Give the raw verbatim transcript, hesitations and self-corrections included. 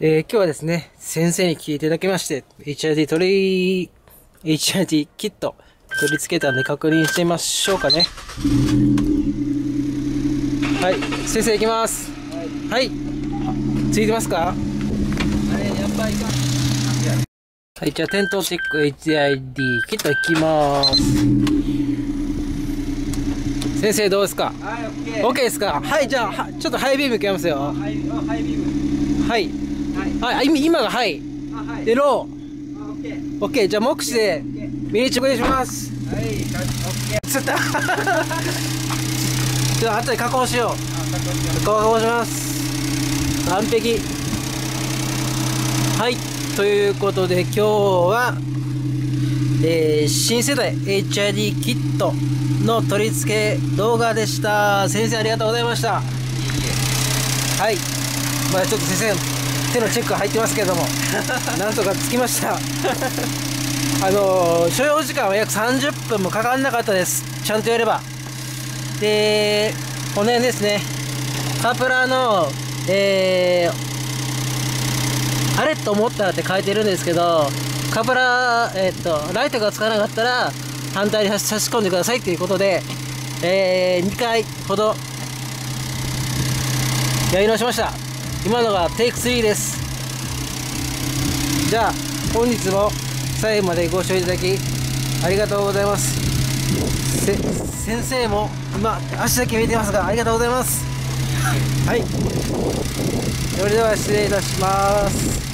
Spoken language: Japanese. えー、今日はですね、先生に聞いていただきまして、エイチアイディー 取り、エイチアイディー キット取り付けたんで確認してみましょうかね。はい、先生行きます。はい。ついてますか？はい、じゃあ点灯チェック エイチアイディー キットいきまーす。先生どうですか？はい、オッケー。オッケーですか？はい、じゃあ、ちょっとハイビームいきますよ。ハイビーム。はい。はい、今がはい。で、ロー。オッケー。じゃあ、目視でミニチュアお願いします。はい、オッケー。釣った。じゃあ、後で加工しよう。加工します。完璧。はい。ということで今日は、えー、新世代 エイチアイディー キットの取り付け動画でした。先生ありがとうございました。いいえ。はい、まあ、ちょっと先生手のチェック入ってますけどもなんとかつきましたあのー、所要時間は約さんじゅっぷんもかからなかったです。ちゃんとやれば。でこの辺ですね、カプラーのえーあれと思ったらって書いてるんですけど、カプラー、えっと、ライトがつかなかったら反対に差し込んでくださいということで、えー、にかいほどやり直しました。今のがテイクスリーです。じゃあ本日も最後までご視聴いただきありがとうございます。せ先生も今足だけ見えてますがありがとうございます。はい、それでは失礼いたします。